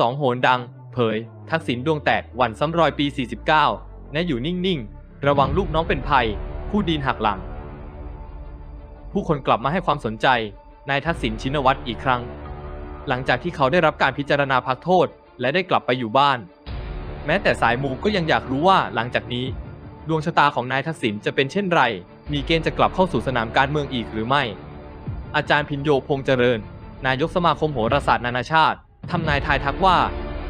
2 โหนดังเผยทักษิณดวงแตกหวั่นซ้ำรอยปี 49 นะอยู่นิ่งๆระวังลูกน้องเป็นภัยผู้ดีนหักหลังผู้คนกลับมาให้ความสนใจนายทักษิณชินวัตรอีกครั้งหลังจากที่เขาได้รับการพิจารณาพักโทษและได้กลับไปอยู่บ้านแม้แต่สายมูก็ยังอยากรู้ว่าหลังจากนี้ดวงชะตาของนายทักษิณจะเป็นเช่นไรมีเกณฑ์จะกลับเข้าสู่สนามการเมืองอีกหรือไม่อาจารย์พิญโยพงษ์เจริญนายกสมาคมโหราศาสตร์นานาชาติทำนายทายทักว่า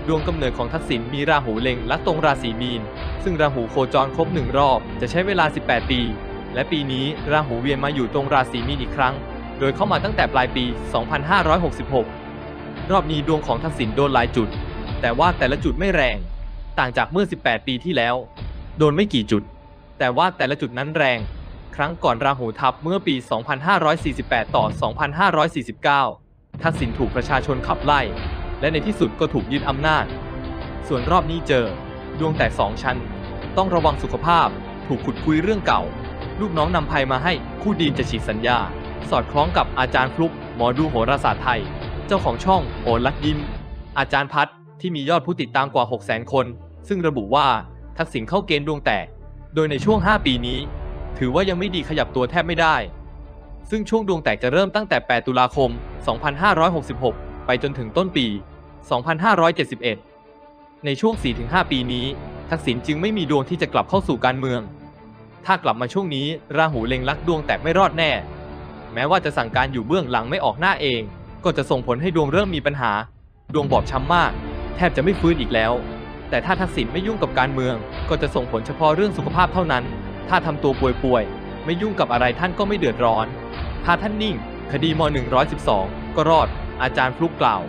ดวงกำเนิดของทักษิณมีราหูเล็งและตรงราศีมีนซึ่งราหูโคจรครบ1รอบจะใช้เวลา18ปีและปีนี้ราหูเวียนมาอยู่ตรงราศีมีนอีกครั้งโดยเข้ามาตั้งแต่ปลายปี 2566 รอบนี้ดวงของทักษิณโดนหลายจุดแต่ว่าแต่ละจุดไม่แรงต่างจากเมื่อ18ปีที่แล้วโดนไม่กี่จุดแต่ว่าแต่ละจุดนั้นแรงครั้งก่อนราหูทับเมื่อปี 2548 ต่อ 2549 ทักษิณถูกประชาชนขับไล่และในที่สุดก็ถูกยึดอำนาจส่วนรอบนี้เจอดวงแตก2ชั้นต้องระวังสุขภาพถูกขุดคุยเรื่องเก่าลูกน้องนำภัยมาให้คู่ดีจะฉีกสัญญาสอดคล้องกับอาจารย์ฟลุ๊กหมอดูโหราศาสตร์ไทยเจ้าของช่องโหรักยิ้มอาจารย์พัฒน์ที่มียอดผู้ติดตามกว่า 600,000 คนซึ่งระบุว่าทักษิณเข้าเกณฑ์ดวงแตกโดยในช่วง5ปีนี้ถือว่ายังไม่ดีขยับตัวแทบไม่ได้ซึ่งช่วงดวงแตกจะเริ่มตั้งแต่8ตุลาคม 2566 ไปจนถึงต้นปี 2571 ในช่วง 4-5 ปีนี้ทักษิณจึงไม่มีดวงที่จะกลับเข้าสู่การเมืองถ้ากลับมาช่วงนี้ราหูเล็งลักดวงแตกไม่รอดแน่แม้ว่าจะสั่งการอยู่เบื้องหลังไม่ออกหน้าเองก็จะส่งผลให้ดวงเริ่มมีปัญหาดวงบอบช้ำมากแทบจะไม่ฟื้นอีกแล้วแต่ถ้าทักษิณไม่ยุ่งกับการเมืองก็จะส่งผลเฉพาะเรื่องสุขภาพเท่านั้นถ้าทำตัวป่วยๆไม่ยุ่งกับอะไรท่านก็ไม่เดือดร้อนถ้าท่านนิ่งคดีม.112ก็รอดอาจารย์ฟลุ๊กกล่าว